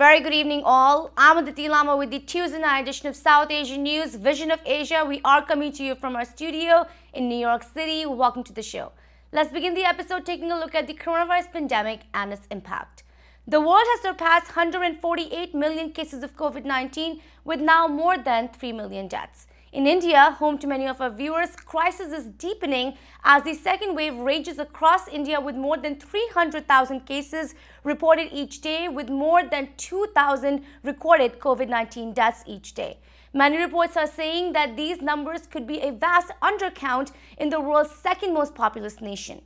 Very good evening all. I'm Aditi Lamba with the Tuesday night edition of South Asian News, Vision of Asia. We are coming to you from our studio in New York City. Welcome to the show. Let's begin the episode taking a look at the coronavirus pandemic and its impact. The world has surpassed 148 million cases of COVID-19 with now more than 3 million deaths. In India, home to many of our viewers, crisis is deepening as the second wave rages across India with more than 300,000 cases reported each day with more than 2,000 recorded COVID-19 deaths each day. Many reports are saying that these numbers could be a vast undercount in the world's second most populous nation.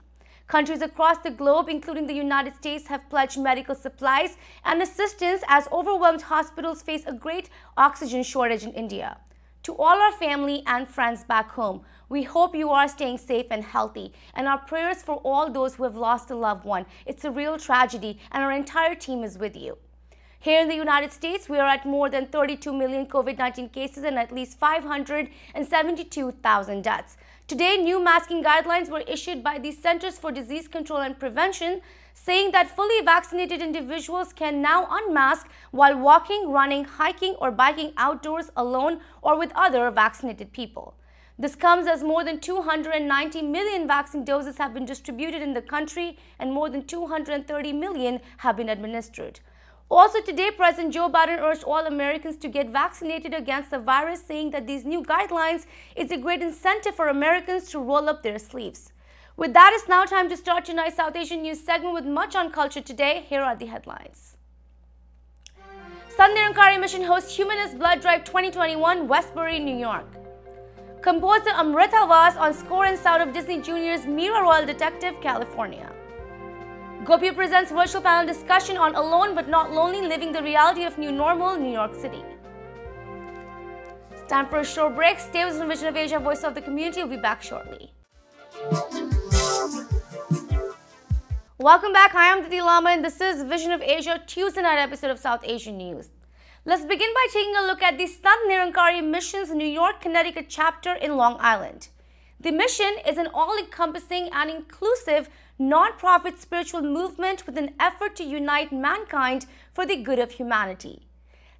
Countries across the globe, including the United States, have pledged medical supplies and assistance as overwhelmed hospitals face a great oxygen shortage in India. To all our family and friends back home, we hope you are staying safe and healthy, and our prayers for all those who have lost a loved one. It's a real tragedy, and our entire team is with you. Here in the United States, we are at more than 32 million COVID-19 cases and at least 572,000 deaths. Today, new masking guidelines were issued by the Centers for Disease Control and Prevention, saying that fully vaccinated individuals can now unmask while walking, running, hiking, or biking outdoors alone or with other vaccinated people. This comes as more than 290 million vaccine doses have been distributed in the country and more than 230 million have been administered. Also today, President Joe Biden urged all Americans to get vaccinated against the virus, saying that these new guidelines is a great incentive for Americans to roll up their sleeves. With that, it's now time to start tonight's South Asian News segment with much on culture today. Here are the headlines. Sant Nirankari Mission hosts Humanist Blood Drive 2021, Westbury, New York. Composer Amrita Vaz on score and sound of Disney Junior's Mira, Royal Detective, California. Gopi presents virtual panel discussion on Alone But Not Lonely, Living the Reality of New Normal, New York City. It's time for a short break. Stay with Vision of Asia, Voice of the Community. We'll be back shortly. Welcome back. I am Aditi Lamba and this is Vision of Asia Tuesday night episode of South Asian News. Let's begin by taking a look at the Sant Nirankari Mission's New York, Connecticut chapter in Long Island. The mission is an all-encompassing and inclusive non-profit spiritual movement with an effort to unite mankind for the good of humanity.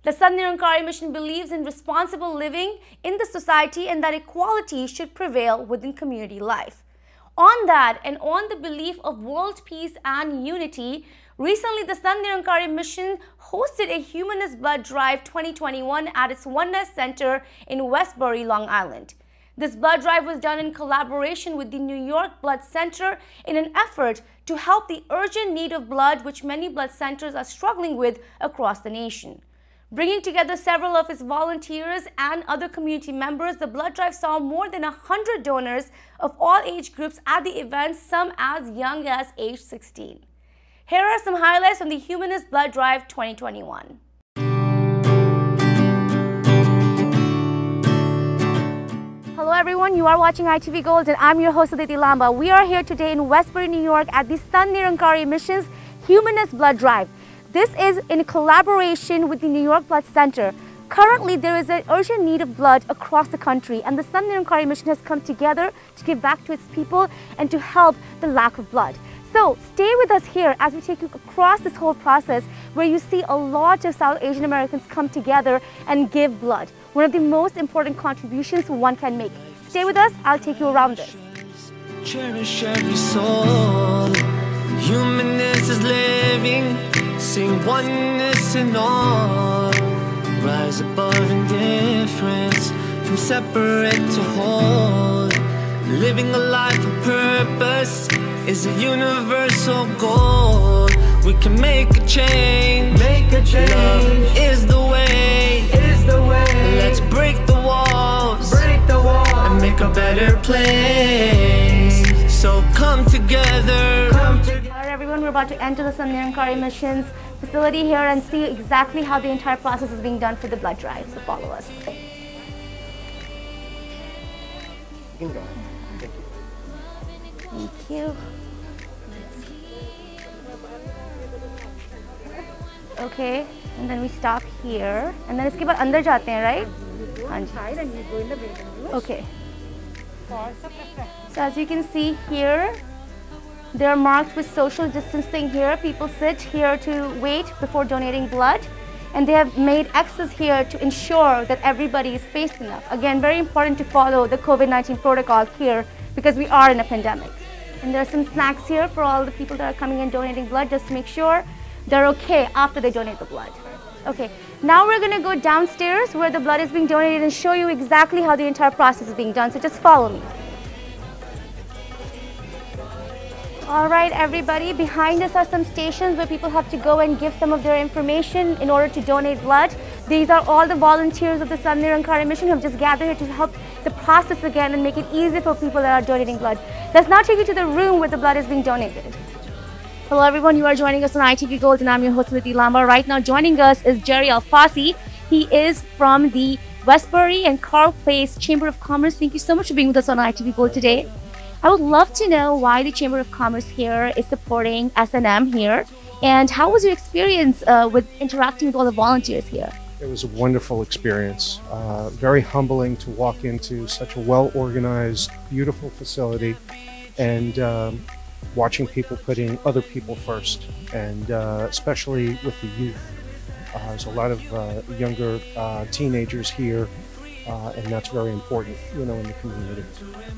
The Sant Nirankari Mission believes in responsible living in the society and that equality should prevail within community life. On that and on the belief of world peace and unity, recently the Sant Nirankari Mission hosted a Humanist Blood Drive 2021 at its Oneness Center in Westbury, Long Island. This blood drive was done in collaboration with the New York Blood Center in an effort to help the urgent need of blood which many blood centers are struggling with across the nation. Bringing together several of its volunteers and other community members, the blood drive saw more than 100 donors of all age groups at the event, some as young as age 16. Here are some highlights from the Humanist Blood Drive 2021. Hello everyone, you are watching ITV Gold and I'm your host Aditi Lamba. We are here today in Westbury, New York at the Sant Nirankari Mission's Humanist Blood Drive. This is in collaboration with the New York Blood Center. Currently, there is an urgent need of blood across the country, and the Sant Nirankari Mission has come together to give back to its people and to help the lack of blood. So stay with us here as we take you across this whole process where you see a lot of South Asian Americans come together and give blood. One of the most important contributions one can make. Stay with us, I'll take you around this. Cherish every soul. Humanness is living. Sing oneness in all. Rise above indifference, from separate to whole. Living a life of purpose is a universal goal. We can make a change. Make a change. Love is the way. Is the way. Let's break the walls. Break the walls. And make a better place. So come together. Come together. All right, everyone, we're about to enter the Sant Nirankari Mission's facility here and see exactly how the entire process is being done for the blood drive. So follow us. You can go. Thank you. Thank you. Okay, and then we stop here. And then इसके बाद अंदर जाते हैं, right? You go inside and you go in the building. Okay. So as you can see here, they are marked with social distancing here. People sit here to wait before donating blood. and they have made access here to ensure that everybody is spaced enough. Again, very important to follow the COVID-19 protocol here because we are in a pandemic. And there are some snacks here for all the people that are coming and donating blood, just to make sure they're okay after they donate the blood. Okay, now we're gonna go downstairs where the blood is being donated and show you exactly how the entire process is being done, so just follow me. All right, everybody, behind us are some stations where people have to go and give some of their information in order to donate blood. These are all the volunteers of the Sant Nirankari Mission who have just gathered here to help the process again and make it easy for people that are donating blood. Let's now take you to the room where the blood is being donated. Hello everyone, you are joining us on ITV Gold and I'm your host Aditi Lamba. Right now joining us is Jerry Alfasi. He is from the Westbury and Carl Place Chamber of Commerce. Thank you so much for being with us on ITV Gold today. I would love to know why the Chamber of Commerce here is supporting SNM here, and how was your experience with interacting with all the volunteers here? It was a wonderful experience. Very humbling to walk into such a well-organized, beautiful facility and watching people putting other people first, and especially with the youth. There's a lot of younger teenagers here, and that's very important, you know, in the community.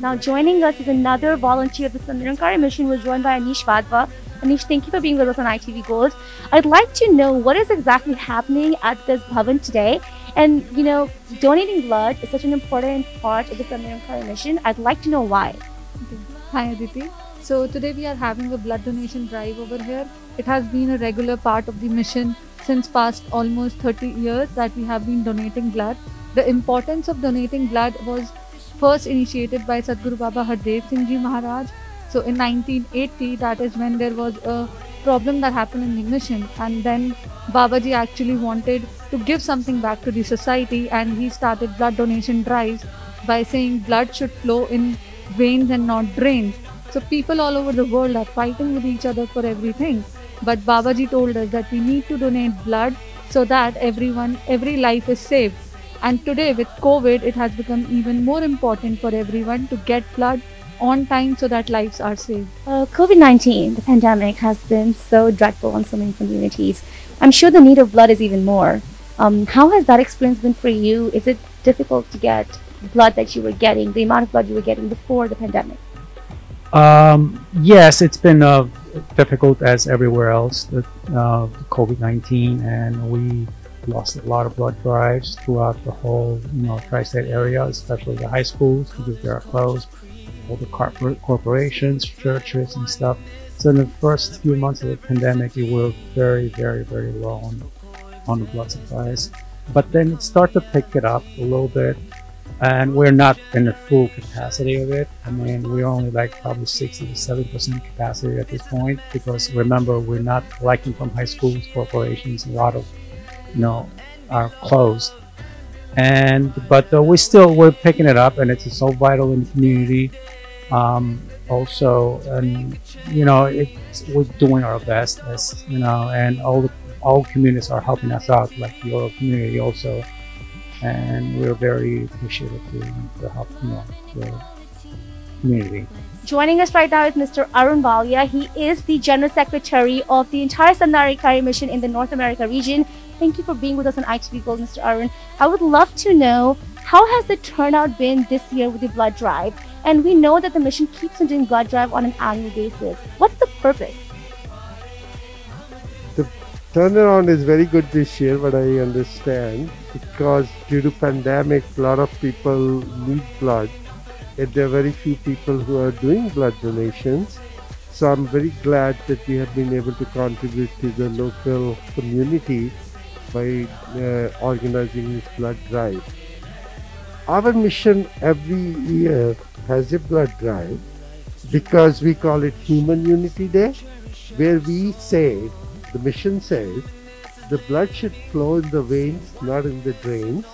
Now joining us is another volunteer of the Sant Nirankari Mission. We're joined by Anish Vadva. Anish, thank you for being with us on ITV Gold. I'd like to know what is exactly happening at this bhavan today. And, you know, donating blood is such an important part of the Sant Nirankari Mission. I'd like to know why. Okay. Hi, Aditi. So today we are having a blood donation drive over here. It has been a regular part of the mission since past almost 30 years that we have been donating blood. The importance of donating blood was first initiated by Sadhguru Baba Hardev Singh Ji Maharaj. So in 1980, that is when there was a problem that happened in the mission, and then Babaji actually wanted to give something back to the society, and he started blood donation drives by saying blood should flow in veins and not drains. So people all over the world are fighting with each other for everything. But Babaji told us that we need to donate blood so that every life is saved. And today with COVID, it has become even more important for everyone to get blood on time so that lives are saved. COVID-19, the pandemic, has been so dreadful on so many communities. I'm sure the need of blood is even more. How has that experience been for you? Is it difficult to get blood that you were getting, the amount of blood you were getting before the pandemic? Yes, it's been difficult as everywhere else, the COVID-19, and we lost a lot of blood drives throughout the whole, you know, tri-state area, especially the high schools because they are closed, all the corporations, churches and stuff. So in the first few months of the pandemic, we were very, very, very low on the blood supplies. But then it started to pick it up a little bit. And we're not in the full capacity of it. I mean, we're only like probably 60 to 70% capacity at this point, because remember, we're not collecting from high schools, corporations, a lot of, you know, are closed. And but we're picking it up, and it's so vital in the community. Also, and you know, we're doing our best, as you know, and all communities are helping us out, like the oral community also. And we're very appreciative to help, you know, the community. Joining us right now is Mr. Arun Balia. He is the General Secretary of the entire Sant Nirankari Mission in the North America region. Thank you for being with us on ITV Gold, Mr. Arun. I would love to know, how has the turnout been this year with the blood drive? And we know that the mission keeps on doing blood drive on an annual basis. What's the purpose? Turnaround is very good this year, but I understand because due to pandemic, a lot of people need blood, and there are very few people who are doing blood donations. So I'm very glad that we have been able to contribute to the local community by organizing this blood drive. Our mission every year has a blood drive because we call it Human Unity Day, where we say, the mission says, the blood should flow in the veins, not in the drains.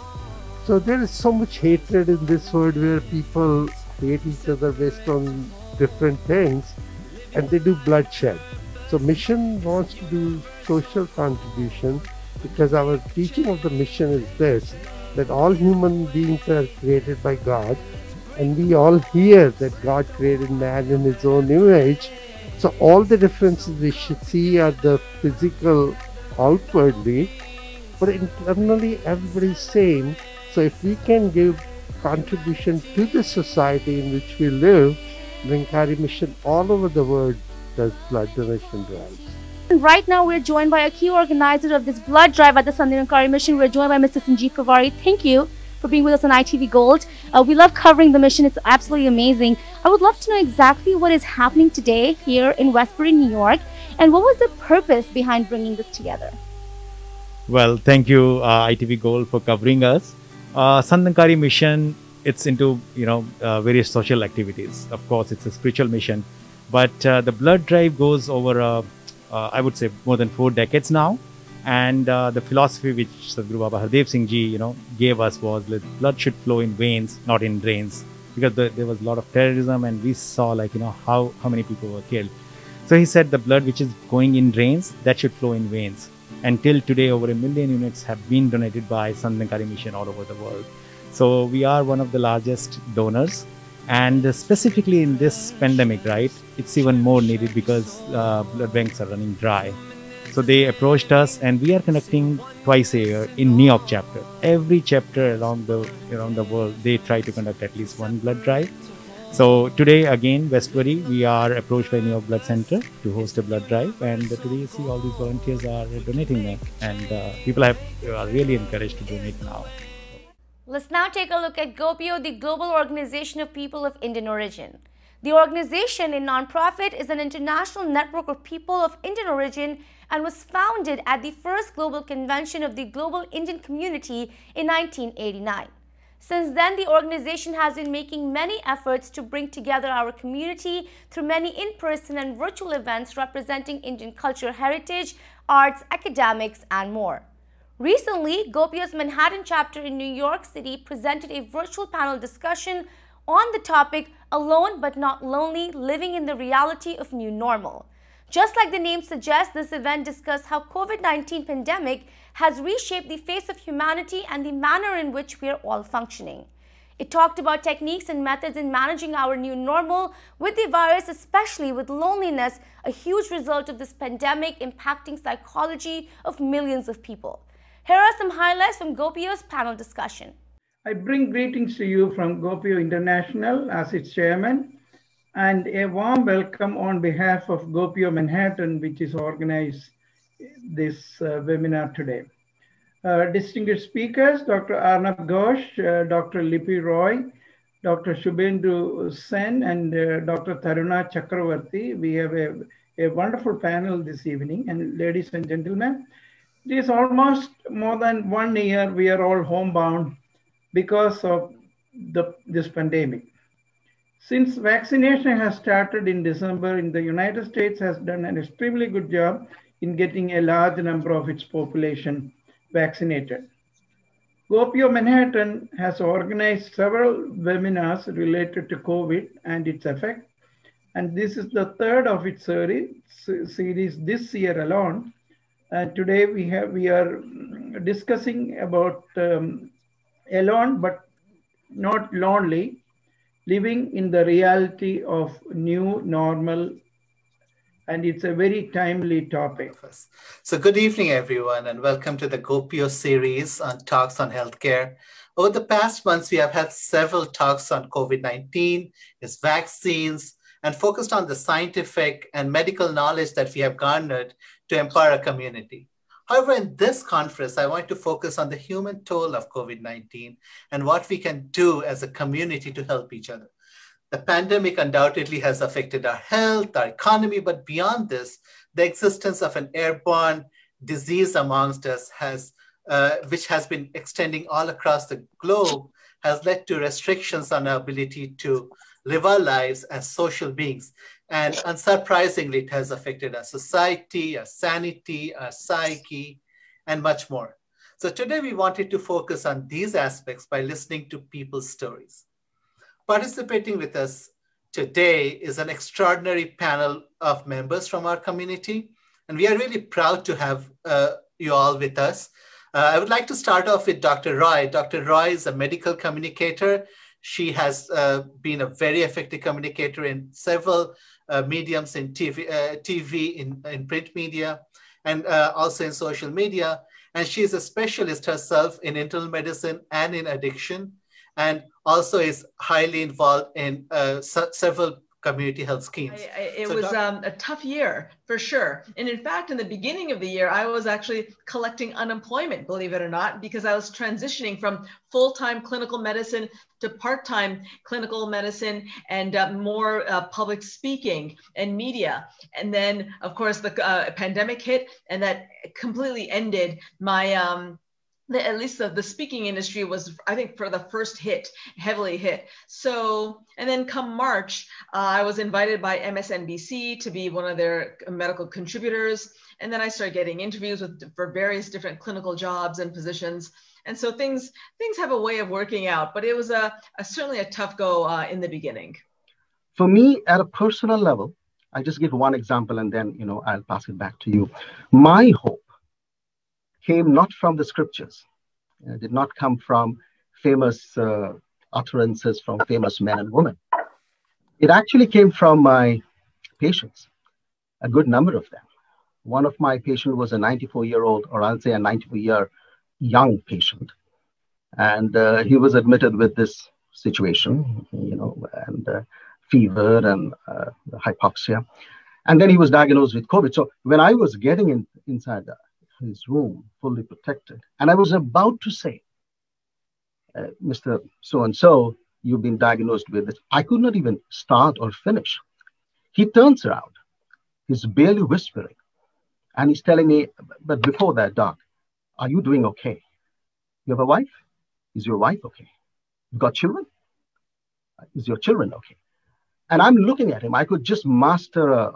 So there is so much hatred in this world where people hate each other based on different things, and they do bloodshed. So mission wants to do social contribution, because our teaching of the mission is this, that all human beings are created by God, and we all hear that God created man in his own image. So all the differences we should see are the physical outwardly, but internally everybody's same. So if we can give contribution to the society in which we live, Nirankari Mission all over the world does blood donation drives. And right now we're joined by a key organizer of this blood drive at the Sant Nirankari Mission. We're joined by Mr. Sanjeev Kavari. Thank you for being with us on ITV Gold. We love covering the mission. It's absolutely amazing. I would love to know exactly what is happening today here in Westbury, New York, and what was the purpose behind bringing this together? Well, thank you ITV Gold for covering us. Sant Nirankari Mission, it's into various social activities. Of course, it's a spiritual mission, but the blood drive goes over I would say more than 4 decades now, and the philosophy which Sadhguru Baba Hardev Singh Ji gave us was that blood should flow in veins, not in drains, because there was a lot of terrorism, and we saw how many people were killed. So he said the blood which is going in drains, that should flow in veins. Until today, over 1 million units have been donated by Sant Nirankari Mission all over the world. So we are one of the largest donors, and specifically in this pandemic, right, it's even more needed because blood banks are running dry. So they approached us, and we are connecting twice a year in New York chapter. Every chapter around the world, they try to conduct at least one blood drive. So today again, Westbury, we are approached by New York Blood Center to host a blood drive, and today you see all these volunteers are donating them, and people are really encouraged to donate now. Let's now take a look at GOPIO, the Global Organization of People of Indian Origin. The organization, a non-profit, is an international network of people of Indian origin and was founded at the first global convention of the Global Indian Community in 1989. Since then, the organization has been making many efforts to bring together our community through many in-person and virtual events representing Indian culture, heritage, arts, academics, and more. Recently, GOPIO's Manhattan chapter in New York City presented a virtual panel discussion on the topic "Alone but Not Lonely, Living in the Reality of New Normal." Just like the name suggests, this event discussed how COVID-19 pandemic has reshaped the face of humanity and the manner in which we are all functioning. It talked about techniques and methods in managing our new normal with the virus, especially with loneliness, a huge result of this pandemic impacting psychology of millions of people. Here are some highlights from GOPIO's panel discussion. I bring greetings to you from GOPIO International as its chairman, and a warm welcome on behalf of GOPIO Manhattan, which is organized this webinar today. Distinguished speakers, Dr. Arnab Ghosh, Dr. Lipi Roy, Dr. Shubendu Sen, and Dr. Taruna Chakravarti. We have a wonderful panel this evening. And ladies and gentlemen, it is almost more than 1 year we are all homebound because of this pandemic. Since vaccination has started in December, in the United States has done an extremely good job in getting a large number of its population vaccinated. GOPIO Manhattan has organized several webinars related to COVID and its effect. And this is the third of its series this year alone. And today we are discussing about alone but not lonely, living in the reality of new normal, and it's a very timely topic. So good evening, everyone, and welcome to the GOPIO series on Talks on Healthcare. Over the past months, we have had several talks on COVID-19, its vaccines, and focused on the scientific and medical knowledge that we have garnered to empower our community. However, in this conference, I want to focus on the human toll of COVID-19 and what we can do as a community to help each other. The pandemic undoubtedly has affected our health, our economy, but beyond this, the existence of an airborne disease amongst us has, which has been extending all across the globe, has led to restrictions on our ability to live our lives as social beings. And unsurprisingly, it has affected our society, our sanity, our psyche, and much more. So today we wanted to focus on these aspects by listening to people's stories. Participating with us today is an extraordinary panel of members from our community, and we are really proud to have you all with us. I would like to start off with Dr. Roy. Dr. Roy is a medical communicator. She has been a very effective communicator in several mediums in TV, in print media, and also in social media. And she's a specialist herself in internal medicine and in addiction, and also is highly involved in several community health schemes. It was a tough year for sure. And in fact, in the beginning of the year, I was actually collecting unemployment, believe it or not, because I was transitioning from full-time clinical medicine to part-time clinical medicine and more public speaking and media. And then of course the pandemic hit, and that completely ended my, at least the speaking industry was, I think, for the first hit, heavily hit. So, and then come March, I was invited by MSNBC to be one of their medical contributors. And then I started getting interviews for various different clinical jobs and positions. And so things have a way of working out, but it was certainly a tough go in the beginning. For me, at a personal level, I just give one example and then, you know, I'll pass it back to you. My hope came not from the scriptures, did not come from famous utterances from famous men and women. It actually came from my patients, a good number of them. One of my patients was a 94-year-old, or I'll say a 94-year young patient. And he was admitted with this situation, you know, and fever and hypoxia. And then he was diagnosed with COVID. So when I was getting inside that, his room, fully protected. And I was about to say, Mr. So-and-so, you've been diagnosed with this. I could not even start or finish. He turns around. He's barely whispering. And he's telling me, but before that, doc, are you doing okay? You have a wife? Is your wife okay? You got children? Is your children okay? And I'm looking at him. I could just master a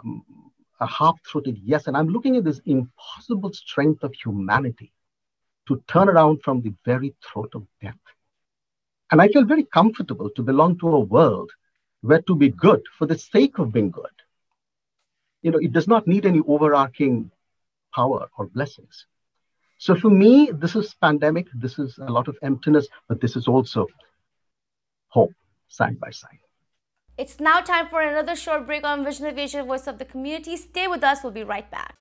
half-throated yes, and I'm looking at this impossible strength of humanity to turn around from the very throat of death. And I feel very comfortable to belong to a world where to be good for the sake of being good, you know, it does not need any overarching power or blessings. So for me, this is pandemic, this is a lot of emptiness, but this is also hope side by side. It's now time for another short break on Vision of Asia, Voice of the Community. Stay with us, we'll be right back.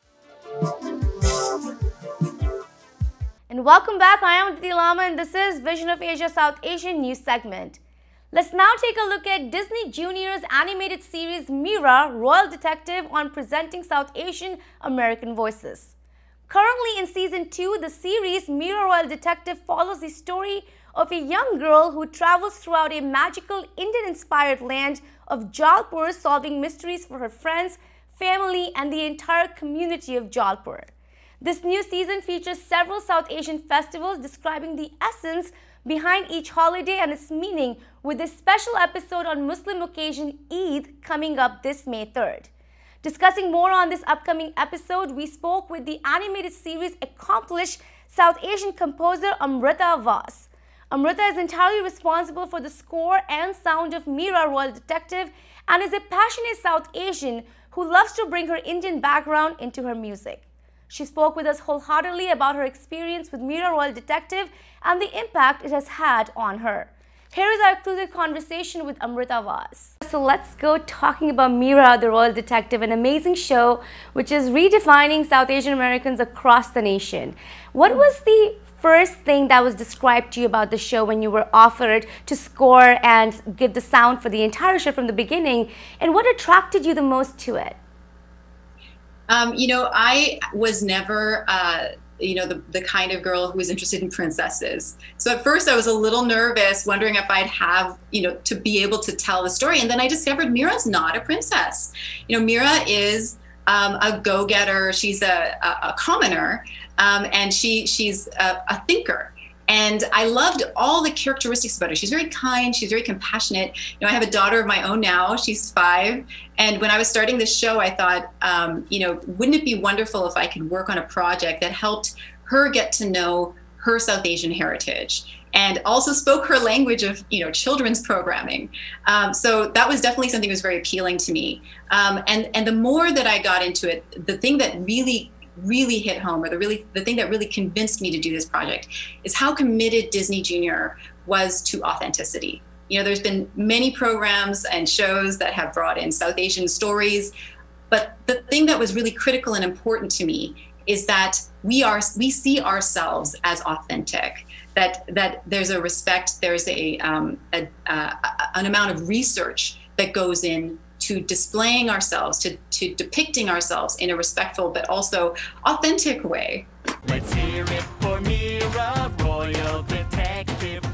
And welcome back, I am Aditi Lamba and this is Vision of Asia South Asian News segment. Let's now take a look at Disney Junior's animated series Mira, Royal Detective, on presenting South Asian American voices. Currently in Season 2, the series Mira, Royal Detective follows the story of a young girl who travels throughout a magical Indian-inspired land of Jaipur, solving mysteries for her friends, family, and the entire community of Jaipur. This new season features several South Asian festivals describing the essence behind each holiday and its meaning, with a special episode on Muslim occasion Eid coming up this May 3rd. Discussing more on this upcoming episode, we spoke with the animated series accomplished South Asian composer Amrita Vaz. Amrita is entirely responsible for the score and sound of Mira, Royal Detective, and is a passionate South Asian who loves to bring her Indian background into her music. She spoke with us wholeheartedly about her experience with Mira, Royal Detective and the impact it has had on her. Here is our exclusive conversation with Amrita Vaz. So let's go talking about Mira, the Royal Detective, an amazing show which is redefining South Asian Americans across the nation. What was the first thing that was described to you about the show when you were offered to score and give the sound for the entire show from the beginning, and what attracted you the most to it? You know, I was never, you know, the kind of girl who was interested in princesses. So at first I was a little nervous, wondering if I'd have, you know, to be able to tell the story. And then I discovered Mira's not a princess. You know, Mira is a go-getter. She's a commoner, and she's a thinker. And I loved all the characteristics about her. She's very kind, she's very compassionate. You know, I have a daughter of my own now, she's 5. And when I was starting this show, I thought, you know, wouldn't it be wonderful if I could work on a project that helped her get to know her South Asian heritage, and also spoke her language of, you know, children's programming. So that was definitely something that was very appealing to me. And the more that I got into it, the thing that really hit home, or the thing that really convinced me to do this project, is how committed Disney Junior was to authenticity. You know, there's been many programs and shows that have brought in South Asian stories. But the thing that was really critical and important to me is that we see ourselves as authentic, that there's a respect, there's an amount of research that goes in to displaying ourselves, to depicting ourselves in a respectful but also authentic way. Let's hear it for Mira, Royal Detective.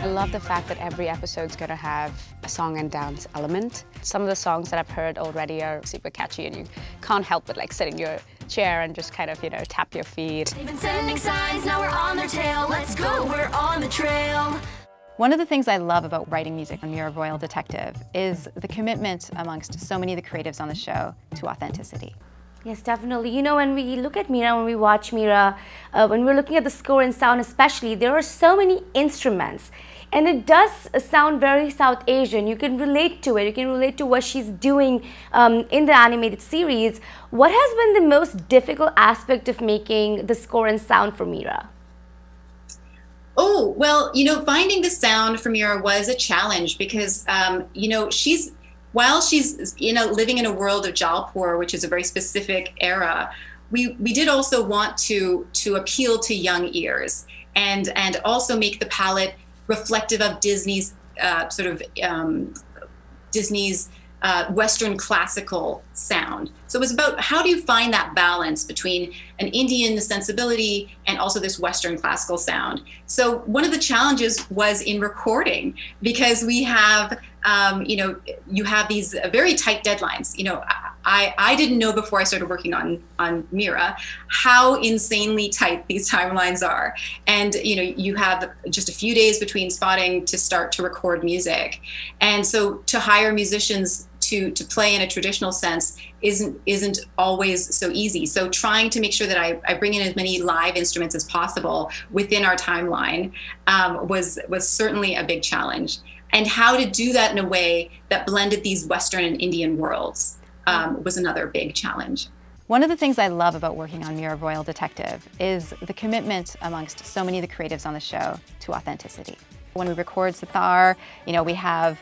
I love the fact that every episode's going to have a song and dance element. Some of the songs that I've heard already are super catchy, and you can't help but like sit in your chair and just kind of, you know, tap your feet. They've been sending signs, now we're on their tail. Let's go, we're on the trail. One of the things I love about writing music on Mira Royal Detective is the commitment amongst so many of the creatives on the show to authenticity. Yes, definitely. You know, when we look at Mira, when we watch Mira, when we're looking at the score and sound especially, there are so many instruments. And it does sound very South Asian. You can relate to it. You can relate to what she's doing in the animated series. What has been the most difficult aspect of making the score and sound for Mira? Oh, well, you know, finding the sound for Mira was a challenge because, you know, while she's you know, living in a world of Jalpur, which is a very specific era, we did also want to appeal to young ears and also make the palette reflective of Disney's Western classical sound. So it was about how do you find that balance between an Indian sensibility and also this Western classical sound. So one of the challenges was in recording, because we have, you know, you have these very tight deadlines. You know, I didn't know before I started working on Mira how insanely tight these timelines are. And, you know, you have just a few days between spotting to start to record music. And so to hire musicians to play in a traditional sense isn't always so easy. So trying to make sure that I bring in as many live instruments as possible within our timeline was certainly a big challenge. And how to do that in a way that blended these Western and Indian worlds was another big challenge. One of the things I love about working on Mira Royal Detective is the commitment amongst so many of the creatives on the show to authenticity. When we record Sitar, you know, we have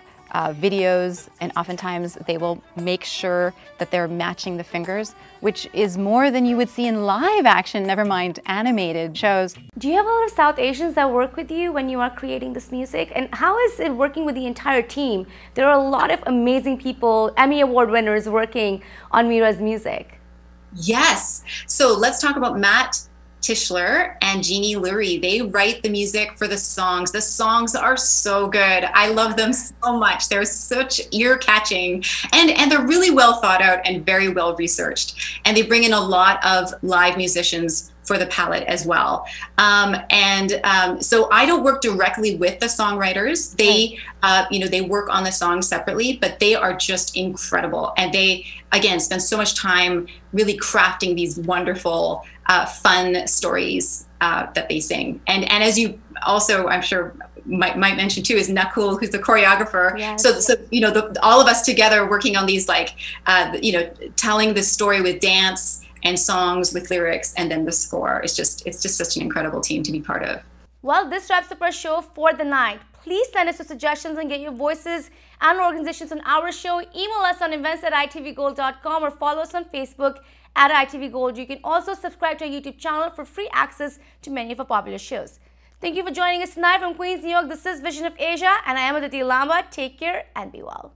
videos, and oftentimes they will make sure that they're matching the fingers, which is more than you would see in live action, never mind animated shows. Do you have a lot of South Asians that work with you when you are creating this music? And how is it working with the entire team? There are a lot of amazing people, Emmy Award winners, working on Mira's music. Yes. So let's talk about Matt Tischler and Jeannie Lurie. They write the music for the songs. The songs are so good. I love them so much. They're such ear-catching, and they're really well thought out and very well researched. And they bring in a lot of live musicians for the palette as well. So I don't work directly with the songwriters. They, you know, they work on the songs separately, but they are just incredible. And they, again, spend so much time really crafting these wonderful, fun stories that they sing. And as you also, I'm sure, might mention too, is Nakul, who's the choreographer. Yes. So you know, all of us together working on these, like, you know, telling this story with dance and songs with lyrics, and then the score. It's just such an incredible team to be part of. Well, this wraps up our show for the night. Please send us your suggestions and get your voices and organizations on our show. Email us on events@itvgold.com or follow us on Facebook @ITV Gold. You can also subscribe to our YouTube channel for free access to many of our popular shows. Thank you for joining us tonight from Queens, New York. This is Vision of Asia, and I am Aditi Lamba. Take care and be well.